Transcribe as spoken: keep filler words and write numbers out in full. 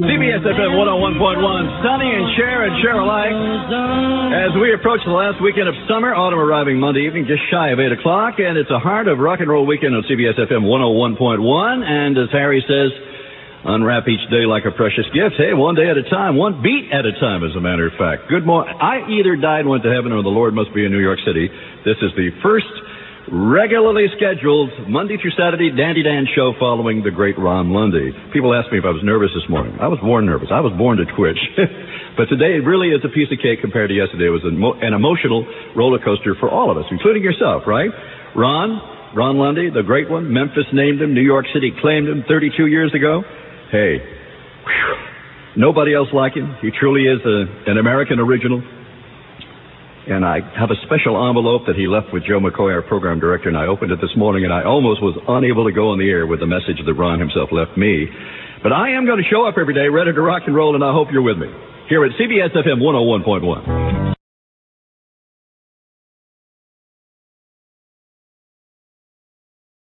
C B S F M one oh one point one, Sonny and Cher and Cher alike. As we approach the last weekend of summer, autumn arriving Monday evening, just shy of eight o'clock, and it's a heart of rock and roll weekend on C B S F M one oh one point one. And as Harry says, unwrap each day like a precious gift. Hey, one day at a time, one beat at a time, as a matter of fact. Good morning. I either died, went to heaven, or the Lord must be in New York City. This is the first regularly scheduled Monday through Saturday Dandy Dan show following the great Ron Lundy. People asked me if I was nervous this morning. I was born nervous. I was born to twitch. But today really is a piece of cake compared to yesterday. It was an, an emotional roller coaster for all of us, including yourself, right? Ron, Ron Lundy, the great one. Memphis named him. New York City claimed him thirty-two years ago. Hey, whew, nobody else like him. He truly is a, an American original. And I have a special envelope that he left with Joe McCoy, our program director, and I opened it this morning, and I almost was unable to go on the air with the message that Ron himself left me. But I am going to show up every day ready to rock and roll, and I hope you're with me here at C B S F M one oh one point one.